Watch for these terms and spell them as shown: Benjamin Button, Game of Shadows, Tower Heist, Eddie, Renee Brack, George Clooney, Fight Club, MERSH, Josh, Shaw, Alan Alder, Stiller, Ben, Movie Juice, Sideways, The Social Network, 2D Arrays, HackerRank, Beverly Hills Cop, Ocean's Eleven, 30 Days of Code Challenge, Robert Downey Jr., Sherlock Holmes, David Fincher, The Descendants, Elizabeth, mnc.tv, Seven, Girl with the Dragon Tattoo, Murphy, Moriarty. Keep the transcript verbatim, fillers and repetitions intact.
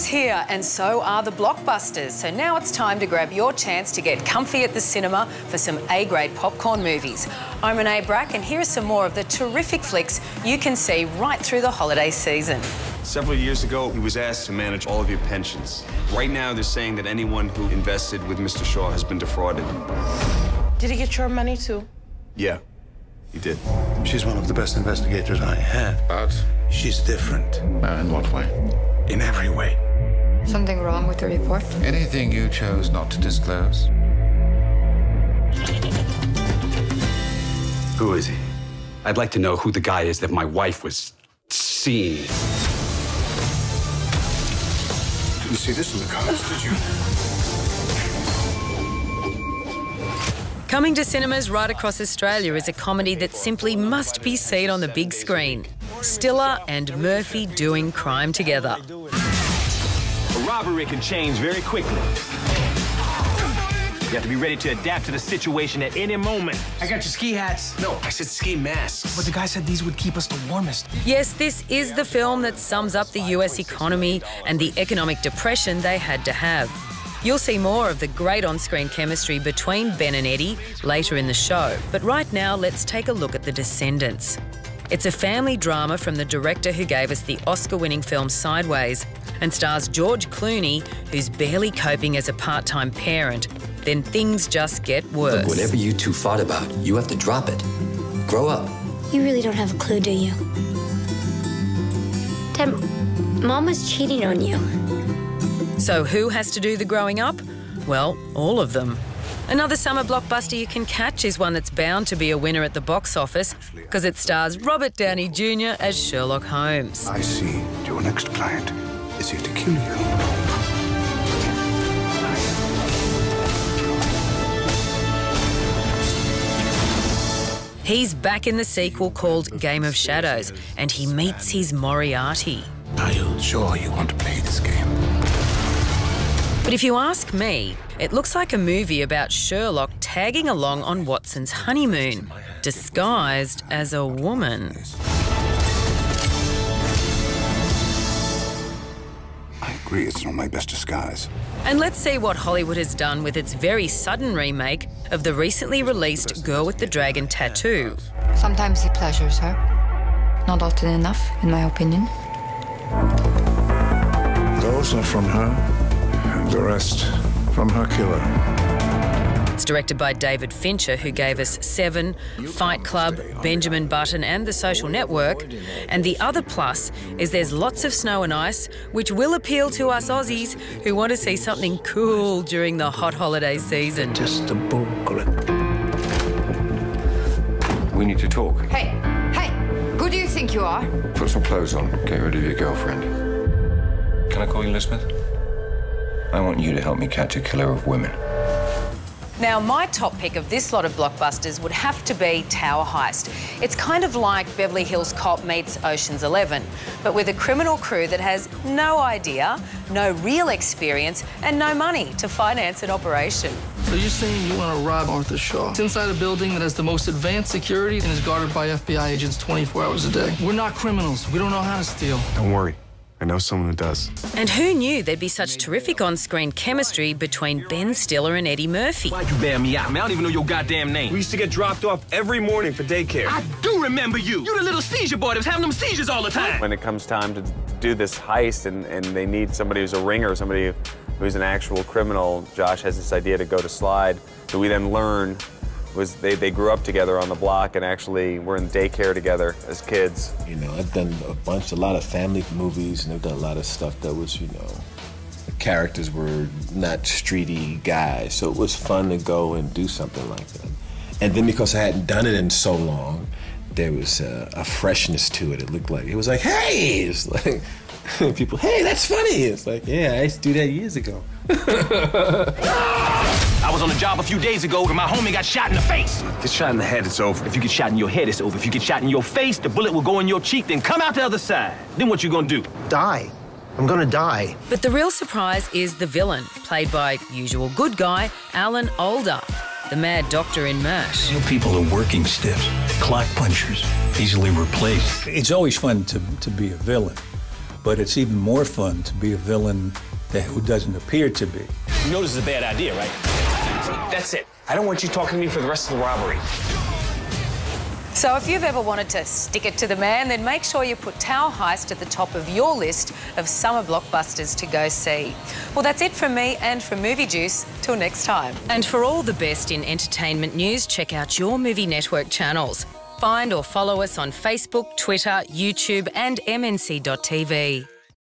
is here and so are the blockbusters. So now it's time to grab your chance to get comfy at the cinema for some A-grade popcorn movies. I'm Renee Brack and here are some more of the terrific flicks you can see right through the holiday season. Several years ago, he was asked to manage all of your pensions. Right now, they're saying that anyone who invested with Mister Shaw has been defrauded. Did he get your money too? Yeah, he did. She's one of the best investigators I have. But? She's different. Uh, in what way? In every way. Something wrong with the report? Anything you chose not to disclose. Who is he? I'd like to know who the guy is that my wife was seeing. You see this in the cars, did you? Coming to cinemas right across Australia is a comedy that simply must be seen on the big screen. Stiller and Murphy doing crime together. A robbery can change very quickly. You have to be ready to adapt to the situation at any moment. I got your ski hats. No, I said ski masks. But the guy said these would keep us the warmest. Yes, this is the film that sums up the U S economy and the economic depression they had to have. You'll see more of the great on-screen chemistry between Ben and Eddie later in the show. But right now, let's take a look at The Descendants. It's a family drama from the director who gave us the Oscar-winning film Sideways and stars George Clooney, who's barely coping as a part-time parent. Then things just get worse. Look, whatever you two fought about, you have to drop it. Grow up. You really don't have a clue, do you? Dad, Mom was cheating on you. So who has to do the growing up? Well, all of them. Another summer blockbuster you can catch is one that's bound to be a winner at the box office because it stars Robert Downey Junior as Sherlock Holmes. I see. Your next client is here to kill you. He's back in the sequel called Game of Shadows, and he meets his Moriarty. Are you sure you want to play this game? But if you ask me, it looks like a movie about Sherlock tagging along on Watson's honeymoon, disguised as a woman. I agree, it's not my best disguise. And let's see what Hollywood has done with its very sudden remake of the recently released Girl with the Dragon Tattoo. Sometimes he pleasures her. Not often enough, in my opinion. Those are from her, and the rest from her killer. It's directed by David Fincher, who gave us Seven, Fight Club, Benjamin Button and The Social Network. And the other plus is there's lots of snow and ice, which will appeal to us Aussies who want to see something cool during the hot holiday season. Just a bull clip. We need to talk. Hey, hey, who do you think you are? Put some clothes on, get rid of your girlfriend. Can I call you Elizabeth? I want you to help me catch a killer of women. Now, my top pick of this lot of blockbusters would have to be Tower Heist. It's kind of like Beverly Hills Cop meets Ocean's Eleven, but with a criminal crew that has no idea, no real experience, and no money to finance an operation. So you're saying you want to rob Arthur Shaw? It's inside a building that has the most advanced security and is guarded by F B I agents twenty-four hours a day. We're not criminals. We don't know how to steal. Don't worry. I know someone who does. And who knew there'd be such terrific on-screen chemistry between Ben Stiller and Eddie Murphy? Why'd you bear me out? I don't even know your goddamn name. We used to get dropped off every morning for daycare. I do remember you. You're the little seizure boy that was having them seizures all the time. When it comes time to do this heist and, and they need somebody who's a ringer, somebody who's an actual criminal, Josh has this idea to go to Slide, that we then learn was they, they grew up together on the block and actually were in daycare together as kids. You know, I've done a bunch, a lot of family movies, and I've done a lot of stuff that was, you know, the characters were not streety guys, so it was fun to go and do something like that. And then because I hadn't done it in so long, there was a, a freshness to it. It looked like, it was like, hey! It's like, people, hey, that's funny! It's like, yeah, I used to do that years ago. I was on a job a few days ago and my homie got shot in the face. Get shot in the head, it's over. If you get shot in your head, it's over. If you get shot in your face, the bullet will go in your cheek, then come out the other side. Then what you gonna do? Die. I'm gonna die. But the real surprise is the villain, played by usual good guy, Alan Alder, the mad doctor in MERSH. You people are working stiffs, clock punchers, easily replaced. It's always fun to, to be a villain. But it's even more fun to be a villain that who doesn't appear to be. You know this is a bad idea, right? That's it. I don't want you talking to me for the rest of the robbery. So if you've ever wanted to stick it to the man, then make sure you put Tower Heist at the top of your list of summer blockbusters to go see. Well, that's it from me and from Movie Juice. Till next time. And for all the best in entertainment news, check out your Movie Network channels. Find or follow us on Facebook, Twitter, YouTube and m n c dot t v.